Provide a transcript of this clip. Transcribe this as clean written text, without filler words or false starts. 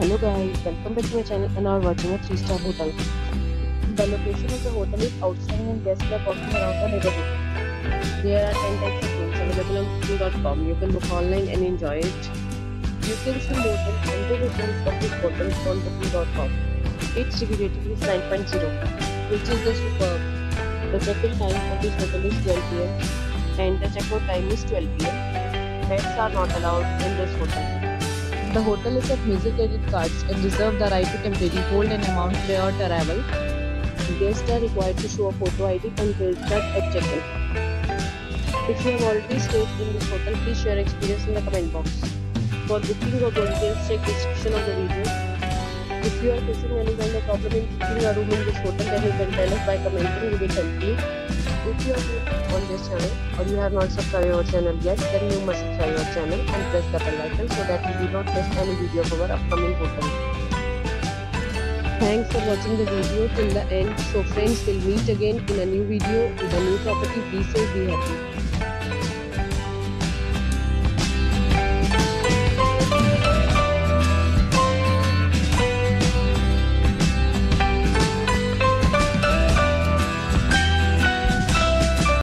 Hello guys, welcome back to my channel and are watching a 3-star hotel. The location of the hotel is outstanding and guests are walking around the neighborhood. There are 10 types of rooms available on booking.com. You can book online and enjoy it. You can see more than 100 reviews of this hotel on booking.com. Its review rating is 9.0, which is the superb. The check-in time of this hotel is 12 PM and the check-out time is 12 PM. Pets are not allowed in this hotel. The hotel accepts major credit cards and reserves the right to temporarily hold an amount prior to arrival. Guests are required to show a photo ID and credit card at check-in. If you have already stayed in this hotel, please share your experience in the comment box. For booking or details, check description of the video. If you are facing any kind of problem in booking a room in this hotel, then you can tell us by commenting. We will help you. If you are new on this channel or you have not subscribed our channel yet, then you must subscribe our channel and press the bell icon so that you do not miss any video of our upcoming hotel. Thanks for watching the video till the end. So friends, we'll meet again in a new video with a new property. Be safe, be happy.